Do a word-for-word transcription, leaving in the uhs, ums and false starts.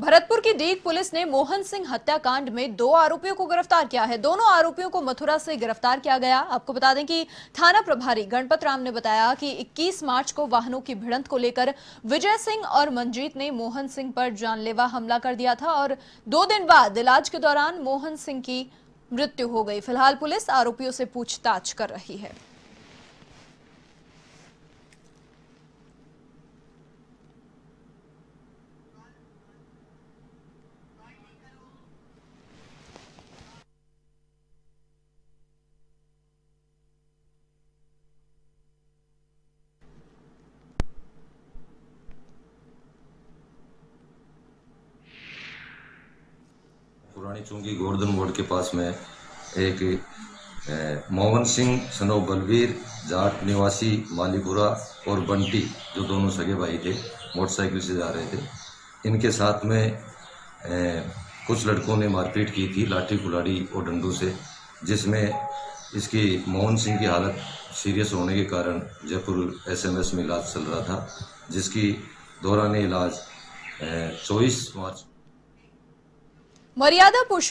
भरतपुर की डीग पुलिस ने मोहन सिंह हत्याकांड में दो आरोपियों को गिरफ्तार किया है। दोनों आरोपियों को मथुरा से गिरफ्तार किया गया। आपको बता दें कि थाना प्रभारी गणपत राम ने बताया कि इक्कीस मार्च को वाहनों की भिड़ंत को लेकर विजय सिंह और मंजीत ने मोहन सिंह पर जानलेवा हमला कर दिया था और दो दिन बाद इलाज के दौरान मोहन सिंह की मृत्यु हो गई। फिलहाल पुलिस आरोपियों से पूछताछ कर रही है। पुरानी चुंगी गोवर्धन मोड़ के पास में एक मोहन सिंह सनो बलवीर जाट निवासी मलीपुरा और बंटी, जो दोनों सगे भाई थे, मोटरसाइकिल से जा रहे थे। इनके साथ में ए, कुछ लड़कों ने मारपीट की थी लाठी कुलाड़ी और डंडों से, जिसमें इसकी मोहन सिंह की हालत सीरियस होने के कारण जयपुर एसएमएस में इलाज चल रहा था, जिसकी दौरान इलाज चौबीस मार्च मर्यादा पुष्प